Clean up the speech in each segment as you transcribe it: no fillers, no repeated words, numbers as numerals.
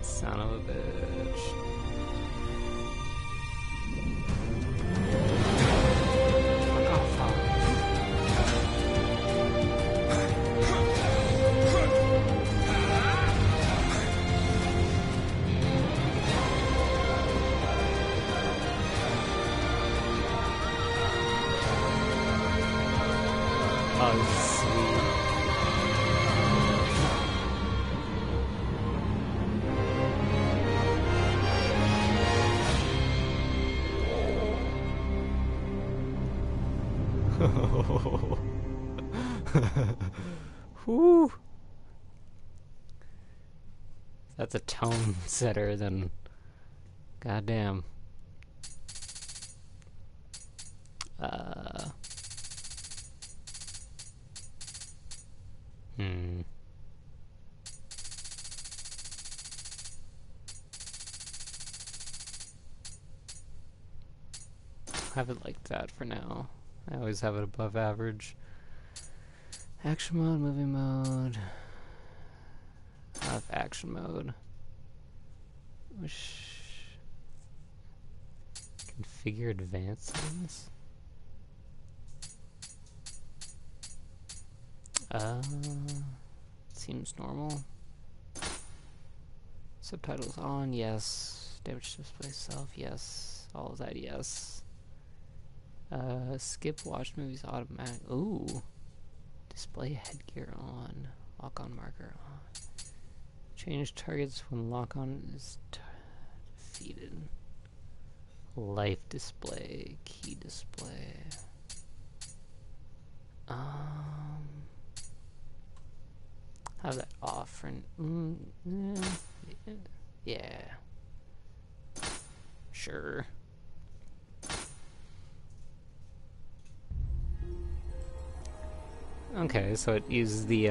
Son of a bitch. Whew. That's a tone setter then. Goddamn. Have it like that for now. I always have it above average. Action mode, movie mode, off action mode. Configure advanced things. Seems normal. Subtitles on, yes. Damage display self, yes. All of that, yes. Skip watch movies automatic. Ooh. Display headgear on. Lock on marker on. Change targets when lock on is defeated. Life display. Key display. Have that off for yeah. Sure. Okay, so it uses the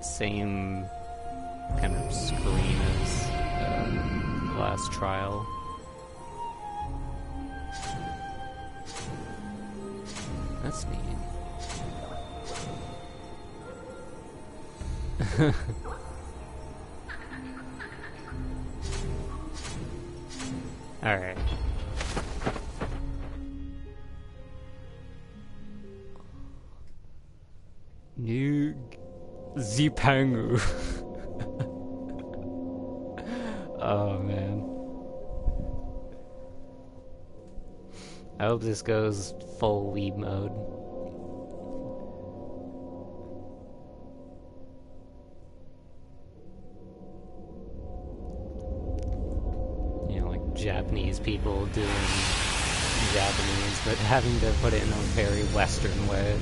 same kind of screen as last trial. That's neat. All right. New Zipangu. Oh man. I hope this goes full weeb mode. You know, like Japanese people doing Japanese, but having to put it in a very Western way.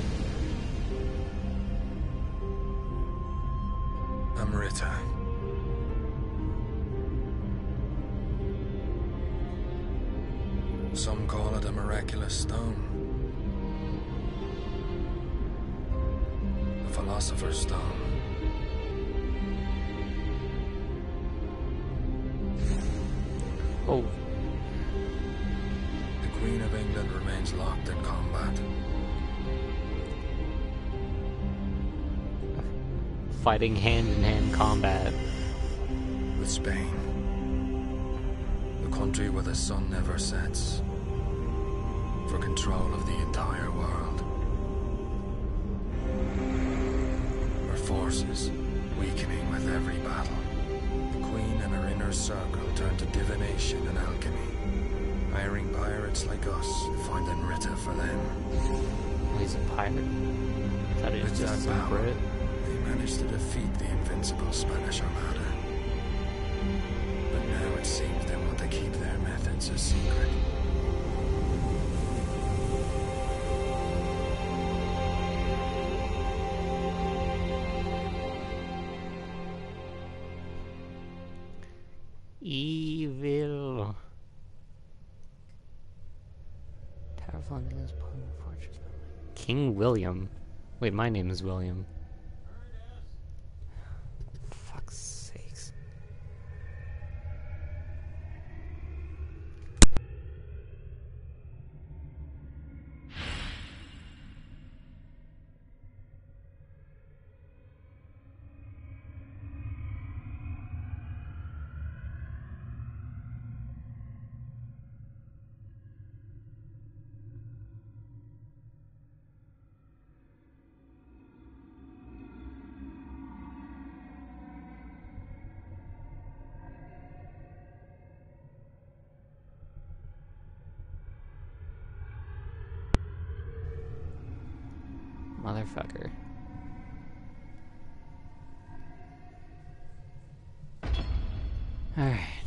Some call it a miraculous stone. The Philosopher's Stone. Oh. The Queen of England remains locked in combat. Fighting hand-in-hand combat. With Spain. The country where the sun never sets. For control of the entire world. Her forces weakening with every battle. The Queen and her inner circle turn to divination and alchemy. Hiring pirates like us to find Enrita for them. He's a pirate. That is just separate. Managed to defeat the invincible Spanish Armada. But now it seems they want to keep their methods a secret. Evil. Powerful English fortress. King William. Wait, my name is William. Motherfucker. Alright.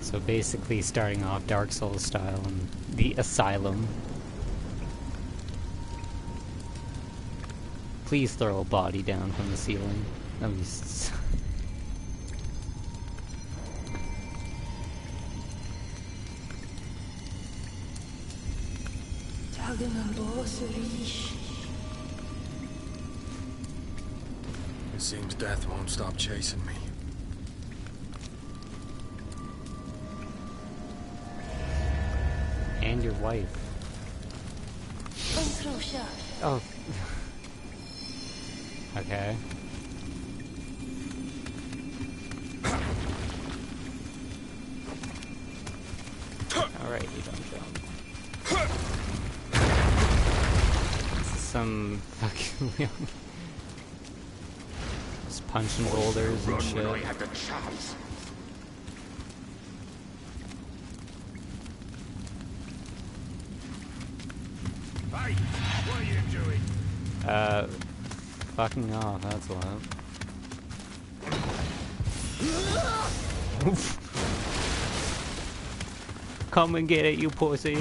So basically starting off Dark Souls style in the asylum. Please throw a body down from the ceiling. That would be so... It seems death won't stop chasing me. And your wife. Oh. Okay. Alright, you dumb job. This is some fucking Leon. Just punching boulders and shit. I had the chance. Hey, what are you doing? Fucking off, that's wild. Oof. Come and get it, you pussy.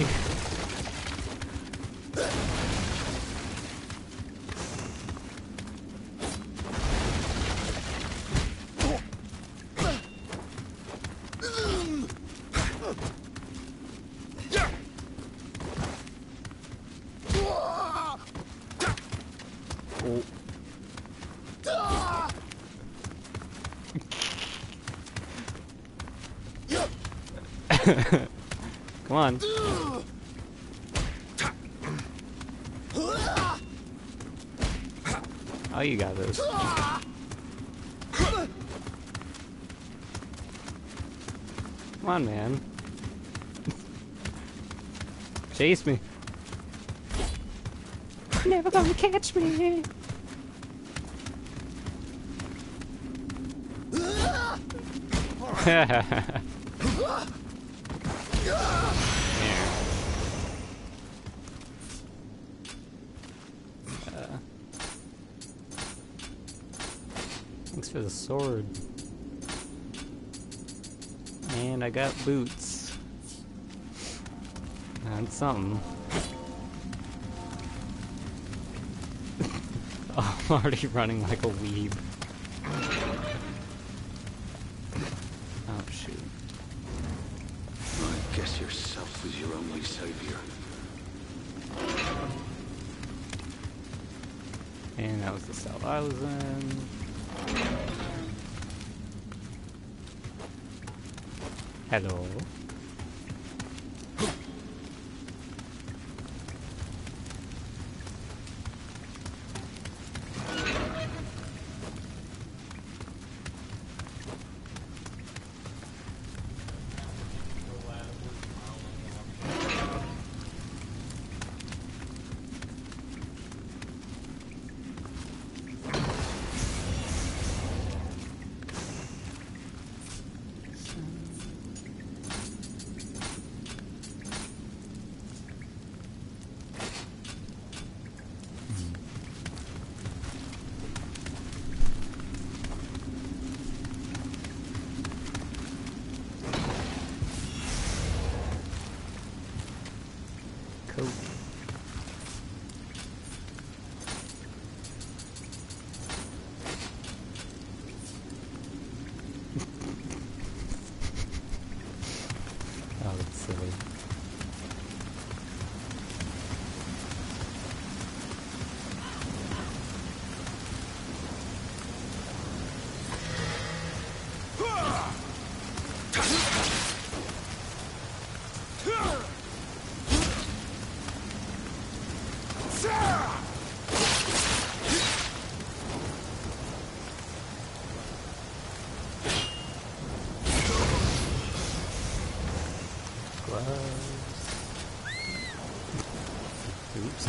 Oh. Come on. Oh, you got this. Come on, man. Chase me. Never gonna catch me. There. Thanks for the sword. And I got boots. That's something. Oh, I'm already running like a weeb. Oh, shoot. I guess yourself was your only savior. And that was the cell I was in. Hello. Oops.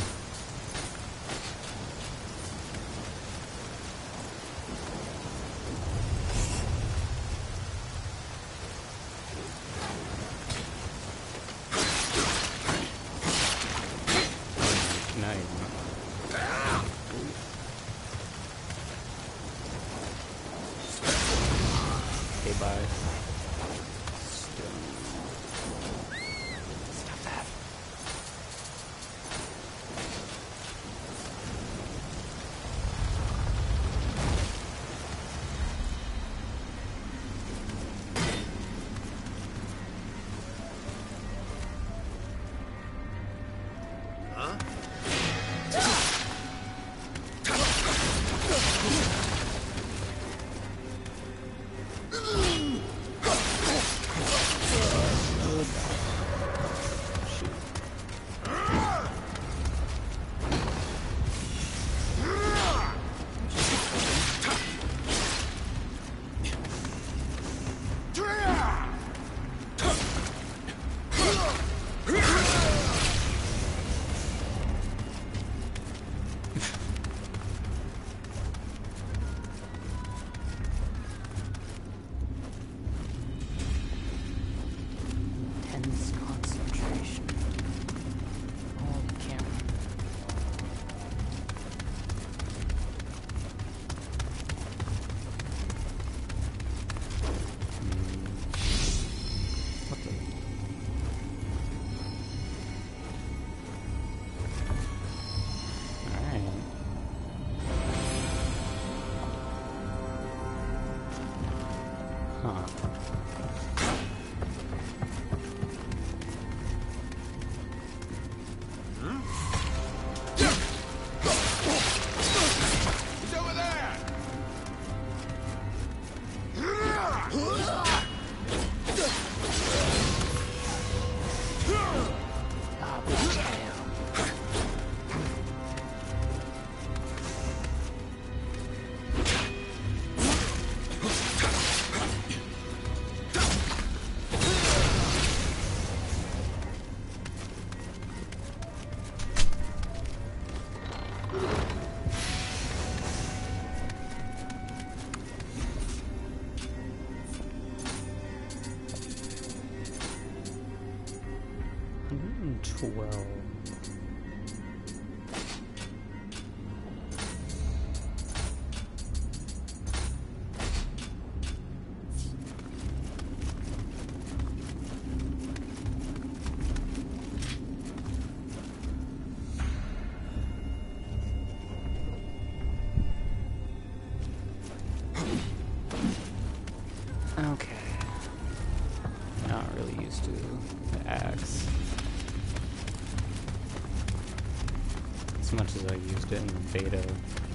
As much as I used it in beta.